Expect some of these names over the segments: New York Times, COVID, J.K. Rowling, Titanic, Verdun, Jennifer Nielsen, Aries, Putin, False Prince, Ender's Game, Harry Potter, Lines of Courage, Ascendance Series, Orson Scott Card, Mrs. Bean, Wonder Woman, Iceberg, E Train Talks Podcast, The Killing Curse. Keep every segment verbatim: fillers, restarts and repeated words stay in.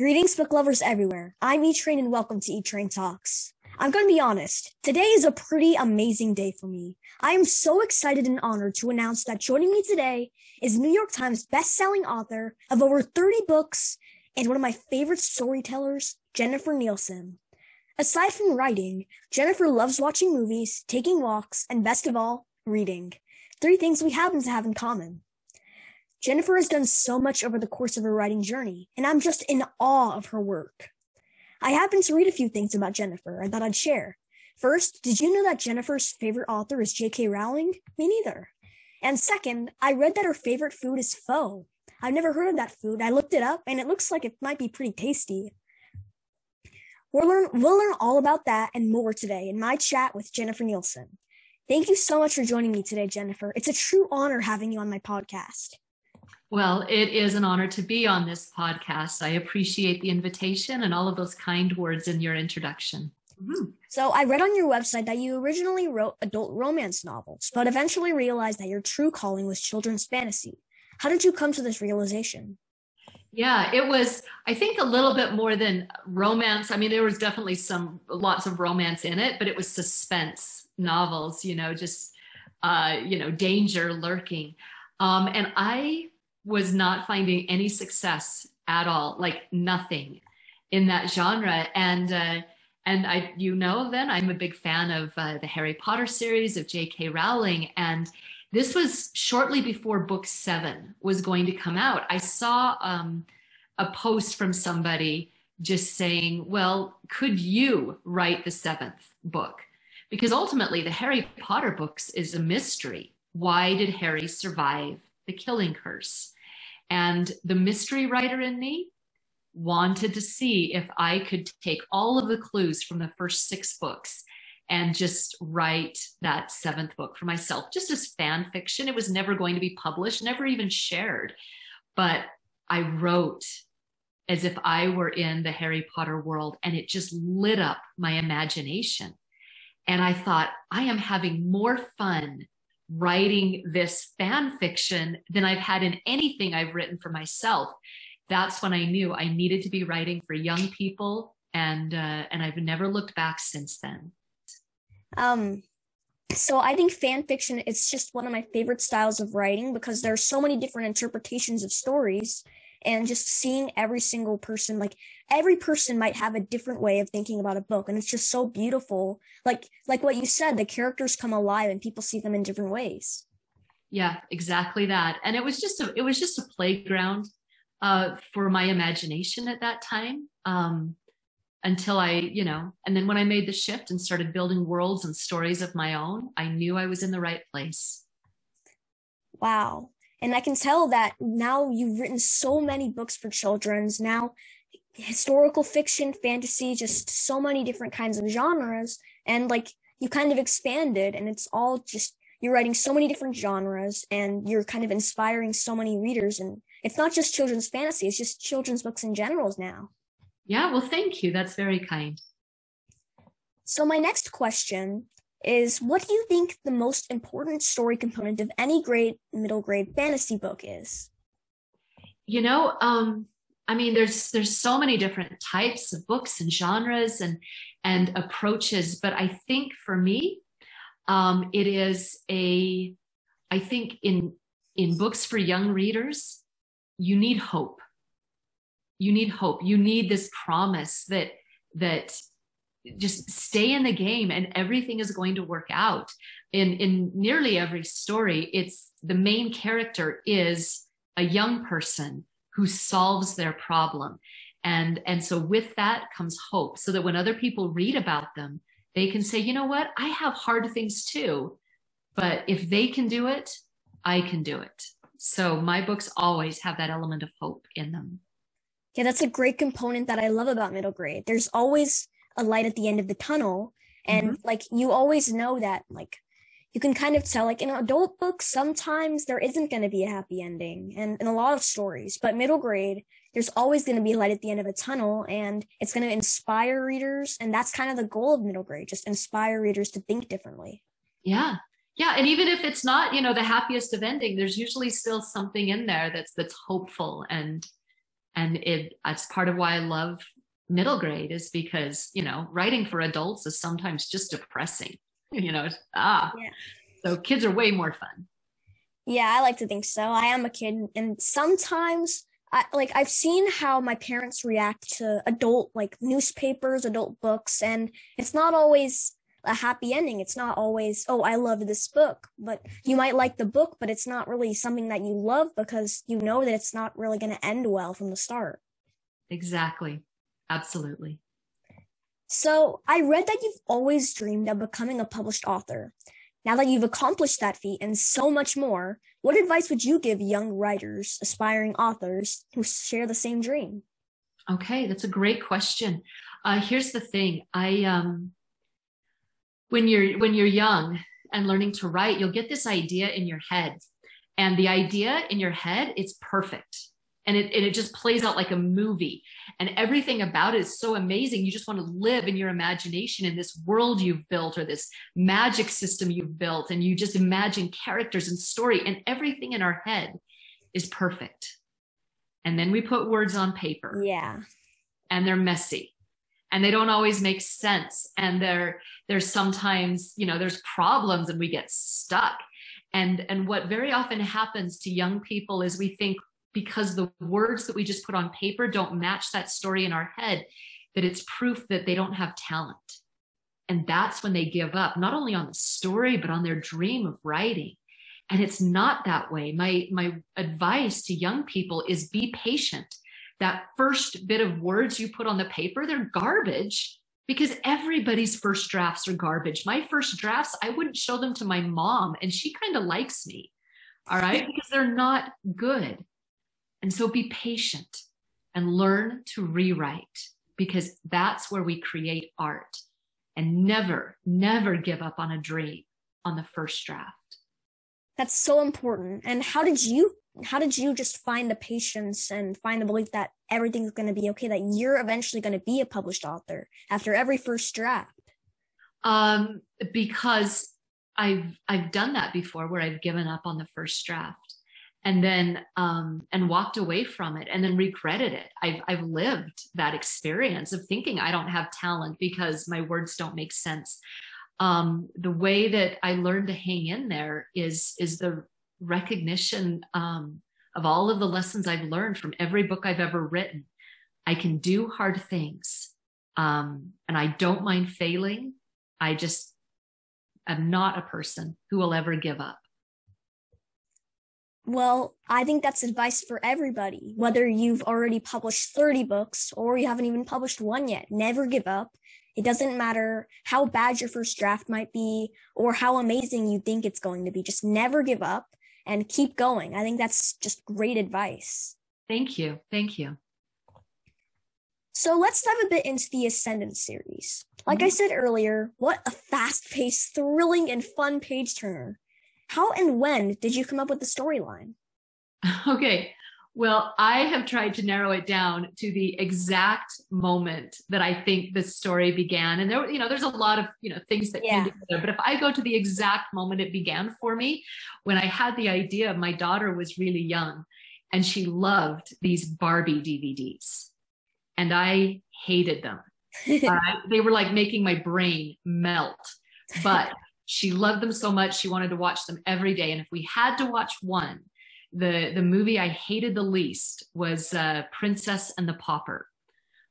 Greetings, book lovers everywhere. I'm E Train and welcome to E Train Talks. I'm going to be honest, today is a pretty amazing day for me. I am so excited and honored to announce that joining me today is New York Times best-selling author of over thirty books and one of my favorite storytellers, Jennifer Nielsen. Aside from writing, Jennifer loves watching movies, taking walks, and best of all, reading. Three things we happen to have in common. Jennifer has done so much over the course of her writing journey, and I'm just in awe of her work. I happened to read a few things about Jennifer I thought I'd share. First, did you know that Jennifer's favorite author is J K Rowling? Me neither. And second, I read that her favorite food is pho. I've never heard of that food. I looked it up, and it looks like it might be pretty tasty. We'll learn, we'll learn all about that and more today in my chat with Jennifer Nielsen. Thank you so much for joining me today, Jennifer. It's a true honor having you on my podcast. Well, it is an honor to be on this podcast. I appreciate the invitation and all of those kind words in your introduction. Mm-hmm. So I read on your website that you originally wrote adult romance novels, but eventually realized that your true calling was children's fantasy. How did you come to this realization? Yeah, it was, I think, a little bit more than romance. I mean, there was definitely some lots of romance in it, but it was suspense novels, you know, just, uh, you know, danger lurking. Um, and I... was not finding any success at all, like nothing in that genre. And, uh, and I, you know, then I'm a big fan of uh, the Harry Potter series of J K Rowling. And this was shortly before book seven was going to come out. I saw um, a post from somebody just saying, well, could you write the seventh book? Because ultimately the Harry Potter books is a mystery. Why did Harry survive The Killing Curse? And the mystery writer in me wanted to see if I could take all of the clues from the first six books and just write that seventh book for myself, just as fan fiction. It was never going to be published, never even shared, but I wrote as if I were in the Harry Potter world, and it just lit up my imagination. And I thought, I am having more fun writing this fan fiction than I've had in anything I've written for myself. That's when I knew I needed to be writing for young people, and uh, and I've never looked back since then. Um, so I think fan fiction is just one of my favorite styles of writing because there are so many different interpretations of stories, and just seeing every single person, like every person might have a different way of thinking about a book. And it's just so beautiful. Like, like what you said, the characters come alive and people see them in different ways. Yeah, exactly that. And it was just a, it was just a playground uh, for my imagination at that time um, until I, you know, and then when I made the shift and started building worlds and stories of my own, I knew I was in the right place. Wow. And I can tell that now you've written so many books for children's now, historical fiction, fantasy, just so many different kinds of genres. And like you kind of expanded, and it's all just, you're writing so many different genres and you're kind of inspiring so many readers. And it's not just children's fantasy, it's just children's books in general now. Yeah, well, thank you. That's very kind. So my next question is, what do you think the most important story component of any great middle grade fantasy book is? You know, um, I mean, there's there's so many different types of books and genres and and approaches, but I think for me, um, it is a, I think in in books for young readers, you need hope. You need hope. You need this promise that that. Just stay in the game and everything is going to work out. In in nearly every story, it's the main character is a young person who solves their problem. And, and so with that comes hope, so that when other people read about them, they can say, you know what, I have hard things too, but if they can do it, I can do it. So my books always have that element of hope in them. Yeah, that's a great component that I love about middle grade. There's always a light at the end of the tunnel, and mm-hmm. like you always know that, like you can kind of tell, like in adult books sometimes there isn't going to be a happy ending, and in a lot of stories, but middle grade there's always going to be a light at the end of a tunnel, and it's going to inspire readers, and that's kind of the goal of middle grade, just inspire readers to think differently. Yeah, yeah. And even if it's not, you know, the happiest of ending, there's usually still something in there that's that's hopeful and And it, it's part of why I love middle grade, is because, you know, writing for adults is sometimes just depressing, you know, ah, yeah. So kids are way more fun. Yeah, I like to think so. I am a kid. And sometimes I, like, I've seen how my parents react to adult, like, newspapers, adult books, and it's not always a happy ending. It's not always, oh, I love this book, but you might like the book, but it's not really something that you love because you know that it's not really going to end well from the start. Exactly. Absolutely. So I read that you've always dreamed of becoming a published author. Now that you've accomplished that feat and so much more, what advice would you give young writers, aspiring authors who share the same dream? Okay, that's a great question. Uh, here's the thing. I, um, when you're, when you're young and learning to write, you'll get this idea in your head, and the idea in your head, it's perfect. And it, and it just plays out like a movie, and everything about it is so amazing. You just want to live in your imagination in this world you've built, or this magic system you've built, and you just imagine characters and story, and everything in our head is perfect. And then we put words on paper. Yeah. And they're messy, and they don't always make sense. And they're, there's sometimes, you know, there's problems, and we get stuck. And, and what very often happens to young people is we think, because the words that we just put on paper don't match that story in our head, that it's proof that they don't have talent. And that's when they give up, not only on the story, but on their dream of writing. And it's not that way. My, my advice to young people is be patient. That first bit of words you put on the paper, they're garbage, because everybody's first drafts are garbage. My first drafts, I wouldn't show them to my mom, and she kind of likes me, all right, because they're not good. And so be patient and learn to rewrite, because that's where we create art. And never, never give up on a dream on the first draft. That's so important. And how did you, how did you just find the patience and find the belief that everything's going to be okay, that you're eventually going to be a published author after every first draft? Um, because I've, I've done that before, where I've given up on the first draft. And then, um, and walked away from it, and then regretted it. I've, I've lived that experience of thinking I don't have talent because my words don't make sense. Um, the way that I learned to hang in there is, is the recognition, um, of all of the lessons I've learned from every book I've ever written. I can do hard things. Um, and I don't mind failing. I just am not a person who will ever give up. Well, I think that's advice for everybody, whether you've already published thirty books or you haven't even published one yet. Never give up. It doesn't matter how bad your first draft might be or how amazing you think it's going to be. Just never give up and keep going. I think that's just great advice. Thank you. Thank you. So let's dive a bit into the Ascendance series. Like mm-hmm. I said earlier, what a fast-paced, thrilling, and fun page turner. How and when did you come up with the storyline? Okay, well, I have tried to narrow it down to the exact moment that I think the story began. And there, you know, there's a lot of, you know, things that yeah. came together. But if I go to the exact moment it began for me, when I had the idea, my daughter was really young, and she loved these Barbie D V Ds, and I hated them. uh, they were like making my brain melt, but. She loved them so much. She wanted to watch them every day. And if we had to watch one, the, the movie I hated the least was uh, Princess and the Pauper,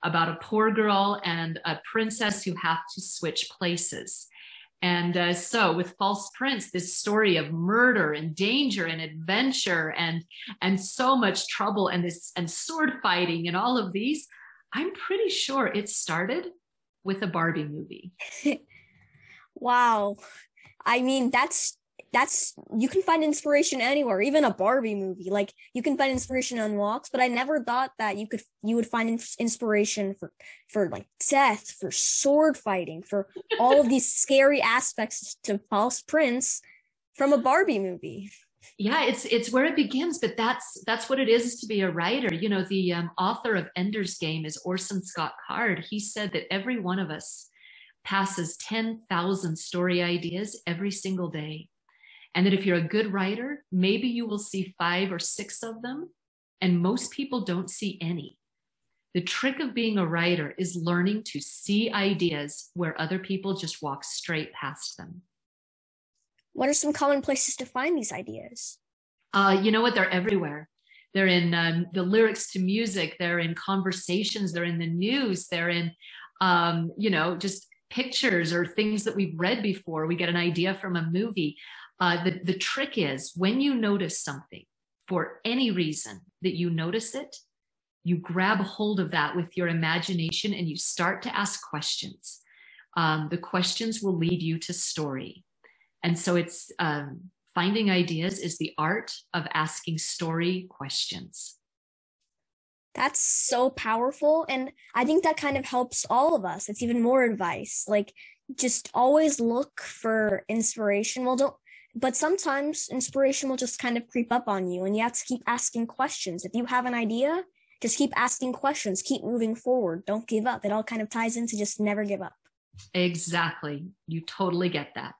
about a poor girl and a princess who have to switch places. And uh, so with False Prince, this story of murder and danger and adventure and, and so much trouble and, this, and sword fighting and all of these, I'm pretty sure it started with a Barbie movie. Wow. I mean, that's, that's, you can find inspiration anywhere, even a Barbie movie. Like, you can find inspiration on walks, but I never thought that you could, you would find inspiration for, for like death, for sword fighting, for all of these scary aspects to False Prince from a Barbie movie. Yeah, it's, it's where it begins, but that's, that's what it is to be a writer. You know, the um, author of Ender's Game is Orson Scott Card. He said that every one of us passes ten thousand story ideas every single day. And that if you're a good writer, maybe you will see five or six of them and most people don't see any. The trick of being a writer is learning to see ideas where other people just walk straight past them. What are some common places to find these ideas? Uh, you know what? They're everywhere. They're in um, the lyrics to music. They're in conversations. They're in the news. They're in, um, you know, just pictures or things that we've read before. We get an idea from a movie. Uh, the, the trick is when you notice something for any reason that you notice it, you grab hold of that with your imagination and you start to ask questions. Um, the questions will lead you to story. And so it's um, finding ideas is the art of asking story questions. That's so powerful. And I think that kind of helps all of us. It's even more advice. Like, just always look for inspiration. Well, don't. But sometimes inspiration will just kind of creep up on you, and you have to keep asking questions. If you have an idea, just keep asking questions, keep moving forward. Don't give up. It all kind of ties into just never give up. Exactly. You totally get that.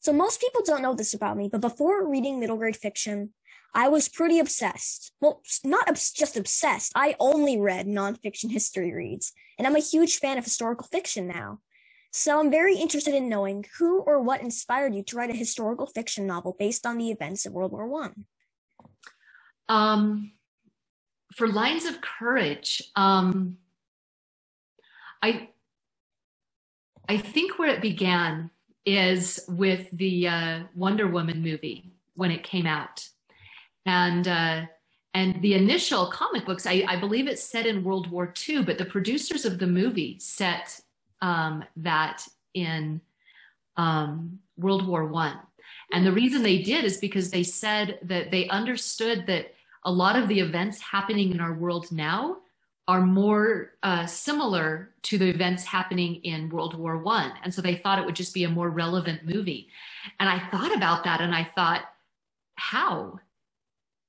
So most people don't know this about me, but before reading middle grade fiction, I was pretty obsessed. Well, not obs- just obsessed. I only read nonfiction history reads, and I'm a huge fan of historical fiction now. So I'm very interested in knowing who or what inspired you to write a historical fiction novel based on the events of World War One. Um, for Lines of Courage, um, I, I think where it began is with the uh, Wonder Woman movie when it came out. And uh, and the initial comic books, I, I believe it's set in World War Two, but the producers of the movie set Um, that in um, World War One. And the reason they did is because they said that they understood that a lot of the events happening in our world now are more uh, similar to the events happening in World War One. And so they thought it would just be a more relevant movie. And I thought about that and I thought, how?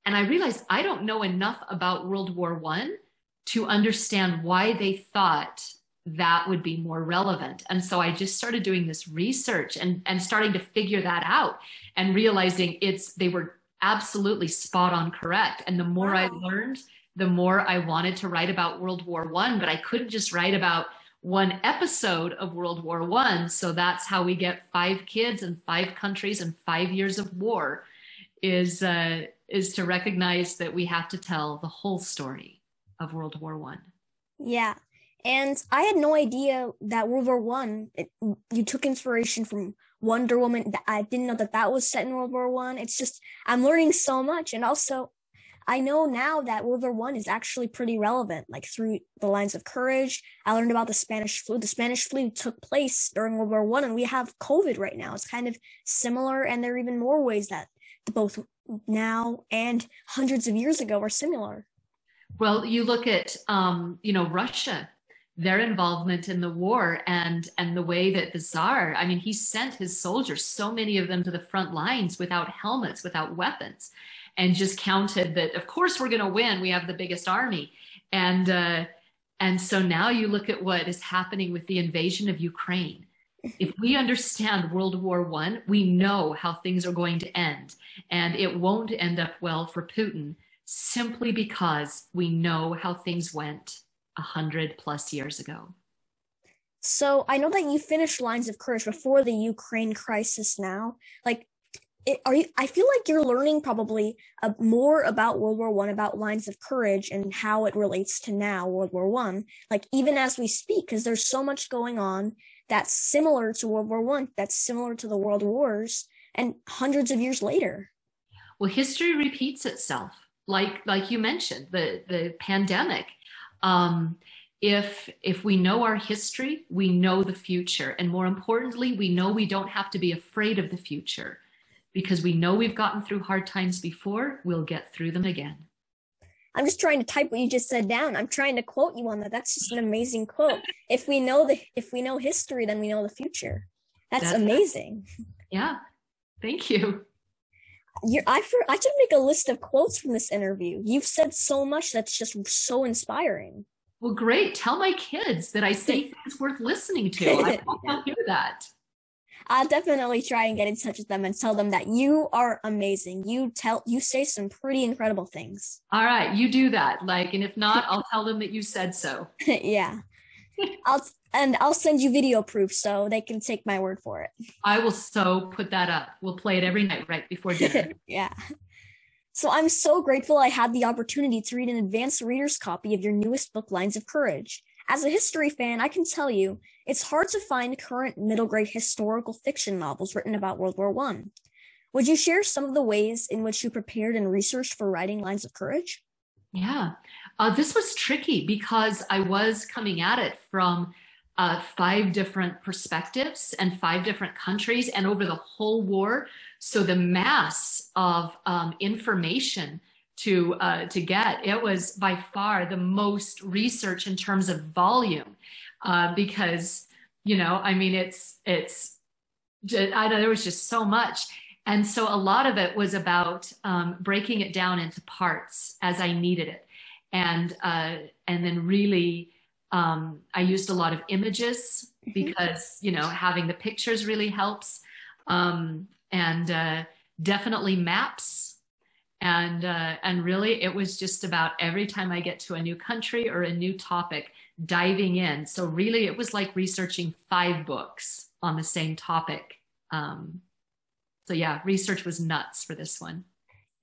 And I realized I don't know enough about World War One to understand why they thought that would be more relevant. And so I just started doing this research and, and starting to figure that out and realizing it's, they were absolutely spot on correct. And the more wow. I learned, the more I wanted to write about World War One, but I couldn't just write about one episode of World War One. So that's how we get five kids and five countries and five years of war is, uh, is to recognize that we have to tell the whole story of World War One. Yeah. And I had no idea that World War One, you took inspiration from Wonder Woman. I didn't know that that was set in World War One. It's just, I'm learning so much. And also, I know now that World War One is actually pretty relevant. Like through the Lines of Courage, I learned about the Spanish flu. The Spanish flu took place during World War One, and we have COVID right now. It's kind of similar, and there are even more ways that both now and hundreds of years ago are similar. Well, you look at, um, you know, Russia, their involvement in the war and and the way that the Tsar, I mean, he sent his soldiers, so many of them, to the front lines without helmets, without weapons, and just counted that, of course, we're going to win. We have the biggest army. And uh, and so now you look at what is happening with the invasion of Ukraine. If we understand World War One, we know how things are going to end, and it won't end up well for Putin simply because we know how things went a hundred plus years ago. So I know that you finished Lines of Courage before the Ukraine crisis now. Like, it, are you, I feel like you're learning probably uh, more about World War One, about Lines of Courage and how it relates to now World War One, like even as we speak, because there's so much going on that's similar to World War One, that's similar to the world wars and hundreds of years later. Well, history repeats itself. Like, like you mentioned, the, the pandemic. Um, if, if we know our history, we know the future. And more importantly, we know we don't have to be afraid of the future because we know we've gotten through hard times before. We'll get through them again. I'm just trying to type what you just said down. I'm trying to quote you on that. That's just an amazing quote. If we know the, if we know history, then we know the future. That's, That's amazing. That. Yeah. Thank you. You're, I, for, I should make a list of quotes from this interview. You've said so much that's just so inspiring. Well, great. Tell my kids that I say things worth listening to. I want to hear that. I'll definitely try and get in touch with them and tell them that you are amazing. You tell, you say some pretty incredible things. All right, you do that. Like, and if not, I'll tell them that you said so. Yeah. I'll and I'll send you video proof so they can take my word for it. I will so put that up. We'll play it every night right before dinner. Yeah. So I'm so grateful I had the opportunity to read an advanced reader's copy of your newest book, Lines of Courage. As a history fan, I can tell you, it's hard to find current middle-grade historical fiction novels written about World War One. Would you share some of the ways in which you prepared and researched for writing Lines of Courage? Yeah, uh, this was tricky because I was coming at it from uh, five different perspectives and five different countries and over the whole war. So the mass of um, information to uh, to get, it was by far the most research in terms of volume, uh, because, you know, I mean, it's, it's, I know there was just so much. And so a lot of it was about um, breaking it down into parts as I needed it. And, uh, and then really, um, I used a lot of images because, you know, having the pictures really helps, um, and uh, definitely maps. And, uh, and really, it was just about every time I get to a new country or a new topic, diving in. So really, it was like researching five books on the same topic. Um, so yeah, research was nuts for this one.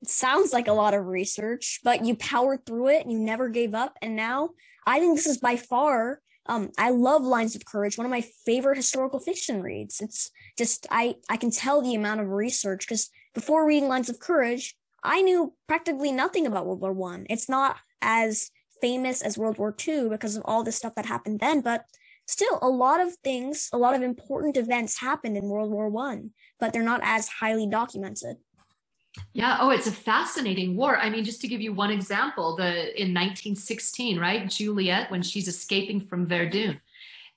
It sounds like a lot of research, but you powered through it and you never gave up. And now I think this is by far, um, I love Lines of Courage, one of my favorite historical fiction reads. It's just, I, I can tell the amount of research, because before reading Lines of Courage, I knew practically nothing about World War One. It's not as famous as World War Two because of all the stuff that happened then, but still a lot of things, a lot of important events happened in World War One, but they're not as highly documented. Yeah. Oh, it's a fascinating war. I mean, just to give you one example, the in nineteen sixteen, right? Juliet, when she's escaping from Verdun,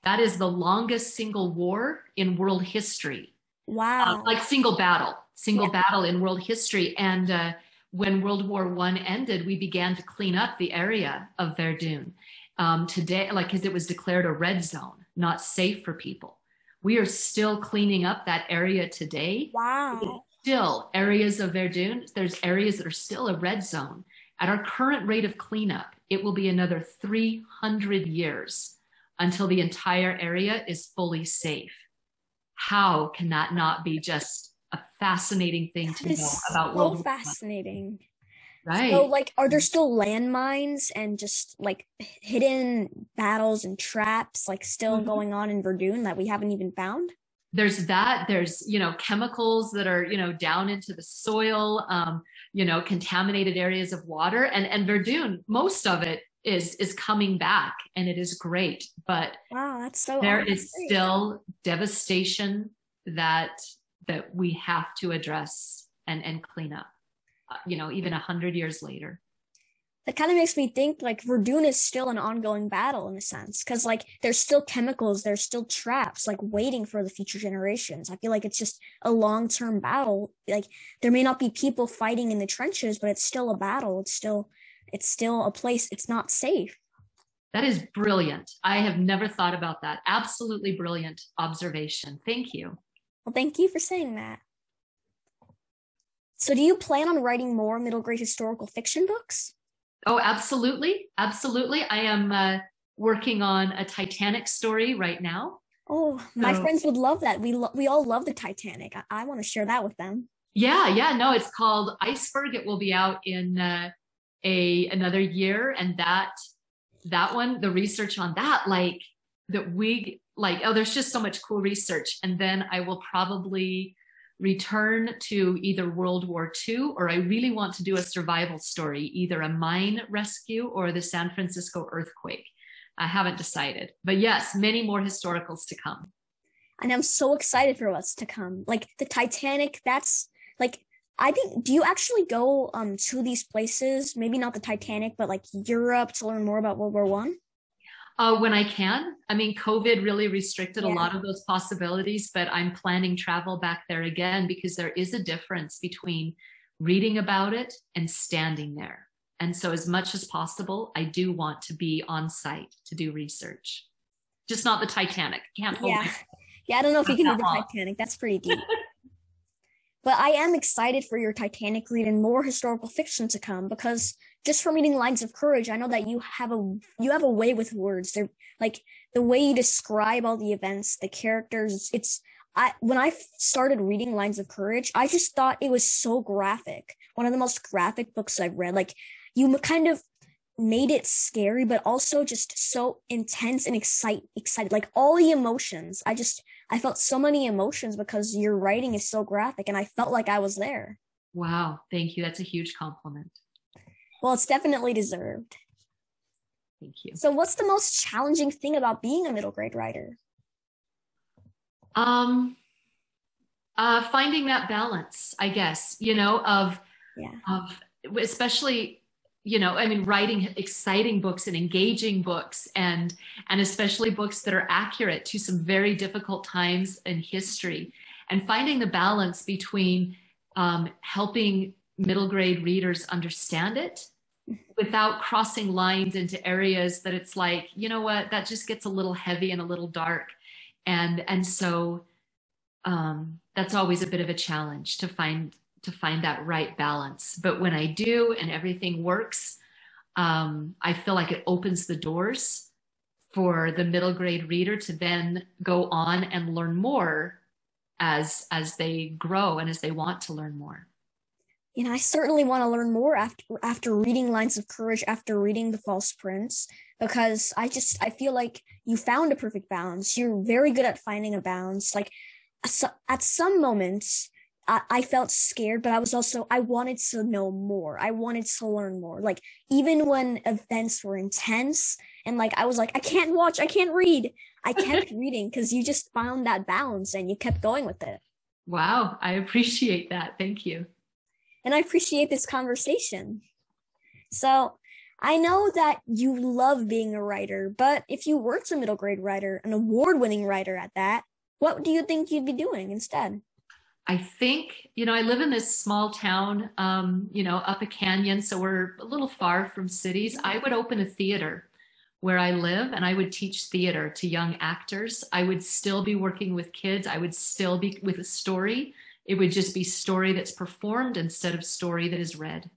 that is the longest single war in world history. Wow. Uh, like single battle. single yeah. battle in world history. And uh, when World War One ended, we began to clean up the area of Verdun. Um, today, like, because it was declared a red zone, not safe for people. We are still cleaning up that area today. Wow. There's still areas of Verdun. There's areas that are still a red zone. At our current rate of cleanup, it will be another three hundred years until the entire area is fully safe. How can that not be just a fascinating thing to know about so World War One? Fascinating. Right. So, like, are there still landmines and just like hidden battles and traps like still mm-hmm. going on in Verdun that we haven't even found? There's that. There's, you know, chemicals that are, you know, down into the soil, um, you know, contaminated areas of water. And and Verdun, most of it is is coming back and it is great. But wow, that's so there awesome. Is still devastation that that we have to address and, and clean up, uh, you know, even a hundred years later. That kind of makes me think like Verdun is still an ongoing battle in a sense, because like there's still chemicals, there's still traps like waiting for the future generations. I feel like it's just a long-term battle. Like there may not be people fighting in the trenches, but it's still a battle. It's still, it's still a place. It's not safe. That is brilliant. I have never thought about that. Absolutely brilliant observation. Thank you. Well, thank you for saying that. So do you plan on writing more middle grade historical fiction books? Oh, absolutely. Absolutely. I am uh, working on a Titanic story right now. Oh, so my friends would love that. We lo- we all love the Titanic. I, I want to share that with them. Yeah, yeah. No, it's called Iceberg. It will be out in uh, a another year. And that that one, the research on that, like that we... like, oh, there's just so much cool research. And then I will probably return to either World War Two, or I really want to do a survival story, either a mine rescue or the San Francisco earthquake. I haven't decided, but yes, many more historicals to come. And I'm so excited for what's to come. Like the Titanic, that's like, I think, do you actually go um to these places? Maybe not the Titanic, but like Europe to learn more about World War One? Uh, when I can. I mean, COVID really restricted yeah. a lot of those possibilities, but I'm planning travel back there again because there is a difference between reading about it and standing there. And so as much as possible, I do want to be on site to do research. Just not the Titanic. Can't hold yeah. Yeah, I don't know if you can do the Titanic. That's pretty deep. But I am excited for your Titanic read and more historical fiction to come, because just from reading Lines of Courage, I know that you have a you have a way with words. They're like the way you describe all the events, the characters. It's I when I started reading Lines of Courage, I just thought it was so graphic. One of the most graphic books I've read. Like, you kind of made it scary, but also just so intense and excite, excited, like all the emotions. I just, I felt so many emotions because your writing is so graphic, and I felt like I was there. Wow. Thank you. That's a huge compliment. Well, it's definitely deserved. Thank you. So what's the most challenging thing about being a middle grade writer? Um, uh, finding that balance, I guess, you know, of, yeah. of especially, you know, I mean, writing exciting books and engaging books, and, and especially books that are accurate to some very difficult times in history, and finding the balance between um, helping middle grade readers understand it without crossing lines into areas that it's like, you know what, that just gets a little heavy and a little dark. And, and so um, that's always a bit of a challenge to find to find that right balance. But when I do and everything works, um, I feel like it opens the doors for the middle grade reader to then go on and learn more as, as they grow and as they want to learn more. And I certainly want to learn more after, after reading Lines of Courage, after reading The False Prince, because I just, I feel like you found a perfect balance. You're very good at finding a balance. Like at some moments, I felt scared, but I was also, I wanted to know more. I wanted to learn more. Like, even when events were intense and like, I was like, I can't watch, I can't read. I kept reading because you just found that balance and you kept going with it. Wow. I appreciate that. Thank you. And I appreciate this conversation. So I know that you love being a writer, but if you weren't a middle grade writer, an award-winning writer at that, what do you think you'd be doing instead? I think, you know, I live in this small town, um, you know, up a canyon, so we're a little far from cities. I would open a theater where I live, and I would teach theater to young actors. I would still be working with kids. I would still be with a story. It would just be story that's performed instead of story that is read.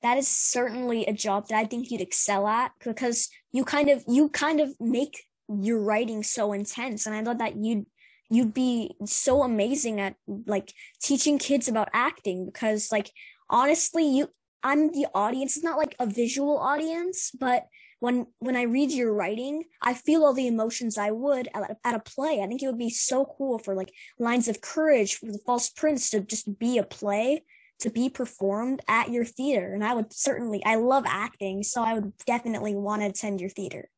That is certainly a job that I think you'd excel at, because you kind of, you kind of make your writing so intense. And I thought that you'd you'd be so amazing at like teaching kids about acting, because like, honestly, you, I'm the audience. It's not like a visual audience, but when, when I read your writing, I feel all the emotions I would at, at a play. I think it would be so cool for like Lines of Courage, for The False Prince to just be a play, to be performed at your theater. And I would certainly, I love acting, so I would definitely want to attend your theater.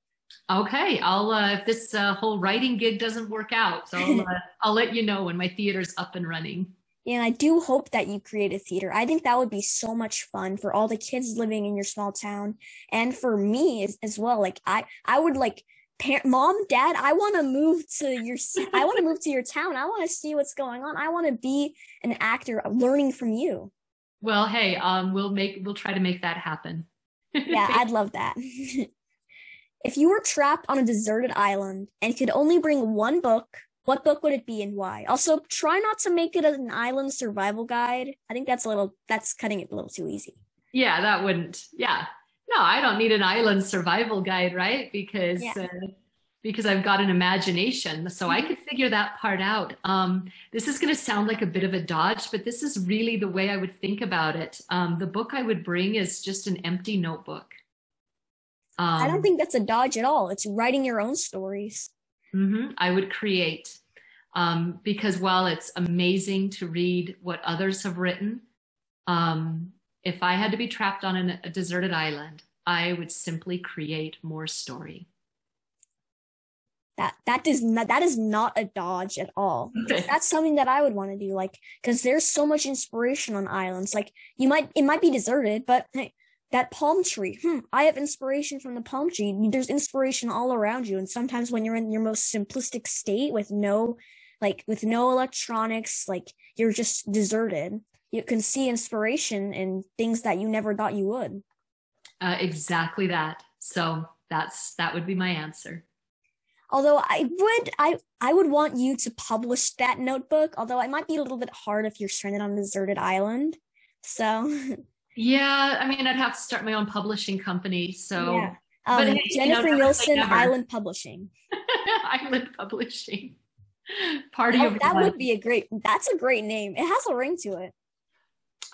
Okay, I'll uh, if this uh, whole writing gig doesn't work out, so I'll, uh, I'll let you know when my theater's up and running. Yeah, and I do hope that you create a theater. I think that would be so much fun for all the kids living in your small town, and for me as, as well. Like I, I would like, par- mom, dad, I want to move to your, I want to move to your town. I want to see what's going on. I want to be an actor, learning from you. Well, hey, um, we'll make, we'll try to make that happen. Yeah, I'd love that. If you were trapped on a deserted island and could only bring one book, what book would it be and why? Also, try not to make it an island survival guide. I think that's a little, that's cutting it a little too easy. Yeah, that wouldn't. Yeah. No, I don't need an island survival guide, right? Because, yeah. uh, because I've got an imagination, so I could figure that part out. Um, this is going to sound like a bit of a dodge, but this is really the way I would think about it. Um, the book I would bring is just an empty notebook. Um, I don't think that's a dodge at all. It's writing your own stories. Mm-hmm. I would create, um, because while it's amazing to read what others have written, um, if I had to be trapped on an, a deserted island, I would simply create more story. That that does not, that is not a dodge at all. That's something that I would want to do, like, because there's so much inspiration on islands. Like, you might, it might be deserted, but hey, that palm tree, hmm, I have inspiration from the palm tree. There's inspiration all around you. And sometimes when you're in your most simplistic state with no, like with no electronics, like you're just deserted, you can see inspiration in things that you never thought you would. Uh, exactly that. So that's, that would be my answer. Although I would, I, I would want you to publish that notebook, although it might be a little bit hard if you're stranded on a deserted island. So. Yeah. I mean, I'd have to start my own publishing company. So. Yeah. Um, but, hey, Jennifer Nielsen, you know, Island Publishing. Island Publishing. Party oh, of that one. Would be a great, that's a great name. It has a ring to it.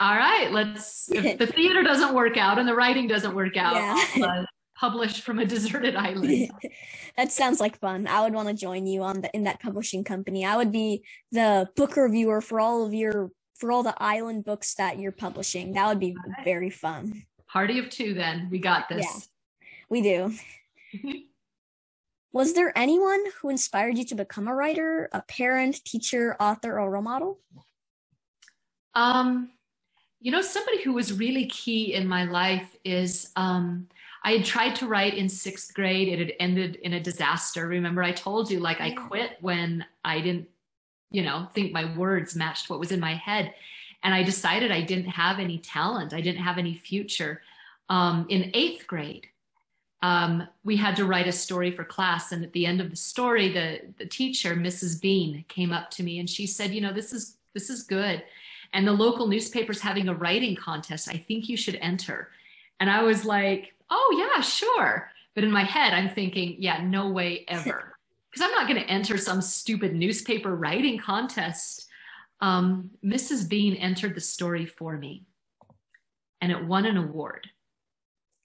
All right. Let's, if the theater doesn't work out and the writing doesn't work out, yeah. uh, publish from a deserted island. That sounds like fun. I would want to join you on the, in that publishing company. I would be the book reviewer for all of your, for all the island books that you're publishing. That would be right. Very fun. Party of two then. We got this. Yeah, we do. Was there anyone who inspired you to become a writer, a parent, teacher, author, or role model? Um, you know, somebody who was really key in my life is, um, I had tried to write in sixth grade. It had ended in a disaster. Remember, I told you, like, I quit when I didn't, you know, think my words matched what was in my head. And I decided I didn't have any talent. I didn't have any future. Um, in eighth grade, Um, we had to write a story for class. And at the end of the story, the, the teacher, Missus Bean, came up to me and she said, you know, this is, this is good. And the local newspaper's having a writing contest. I think you should enter. And I was like, oh yeah, sure. But in my head, I'm thinking, yeah, no way ever. Because I'm not going to enter some stupid newspaper writing contest. Um, Missus Bean entered the story for me and it won an award.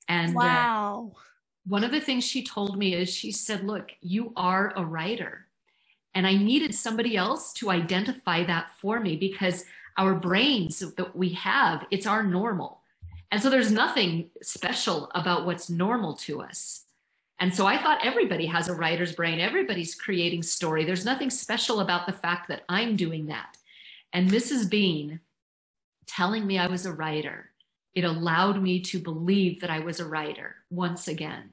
And wow. Uh, One of the things she told me is she said, look, you are a writer. And I needed somebody else to identify that for me because our brains that we have, it's our normal. And so there's nothing special about what's normal to us. And so I thought everybody has a writer's brain. Everybody's creating story. There's nothing special about the fact that I'm doing that. And Missus Bean telling me I was a writer, it allowed me to believe that I was a writer once again.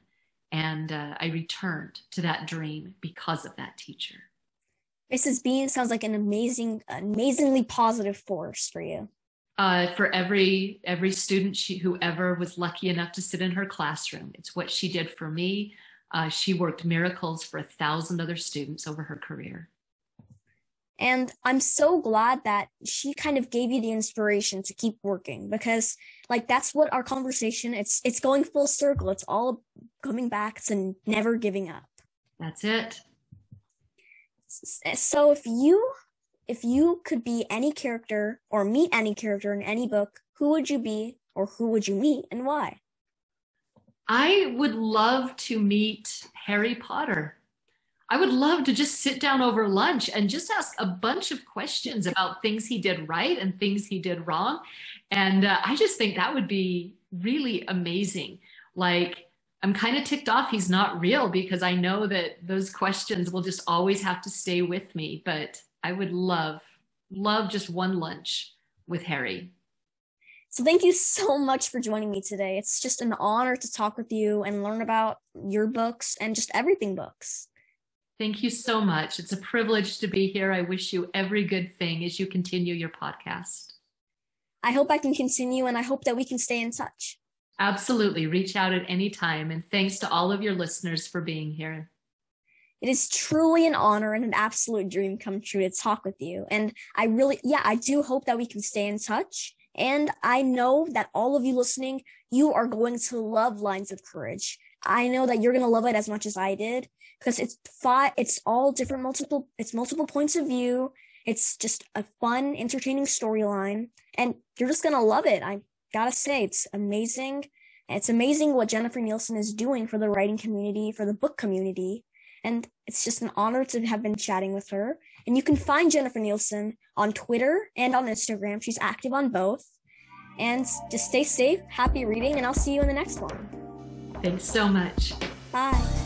And uh, I returned to that dream because of that teacher. Missus Bean sounds like an amazing, amazingly positive force for you. Uh, for every every student, she, whoever was lucky enough to sit in her classroom, it's what she did for me. Uh, she worked miracles for a thousand other students over her career. And I'm so glad that she kind of gave you the inspiration to keep working because, like, that's what our conversation, it's it's going full circle. It's all coming back to never giving up. That's it. So if you, if you could be any character or meet any character in any book, who would you be or who would you meet and why? I would love to meet Harry Potter. I would love to just sit down over lunch and just ask a bunch of questions about things he did right and things he did wrong. And uh, I just think that would be really amazing. Like, I'm kind of ticked off he's not real because I know that those questions will just always have to stay with me. But I would love, love just one lunch with Harry. So thank you so much for joining me today. It's just an honor to talk with you and learn about your books and just everything books. Thank you so much. It's a privilege to be here. I wish you every good thing as you continue your podcast. I hope I can continue and I hope that we can stay in touch. Absolutely. Reach out at any time. And thanks to all of your listeners for being here. It is truly an honor and an absolute dream come true to talk with you. And I really, yeah, I do hope that we can stay in touch. And I know that all of you listening, you are going to love Lines of Courage. I know that you're going to love it as much as I did because it's five, it's all different, multiple, it's multiple points of view. It's just a fun, entertaining storyline and you're just going to love it. I gotta say, it's amazing. It's amazing what Jennifer Nielsen is doing for the writing community, for the book community. And it's just an honor to have been chatting with her. And you can find Jennifer Nielsen on Twitter and on Instagram. She's active on both. And just stay safe, happy reading, and I'll see you in the next one. Thanks so much. Bye.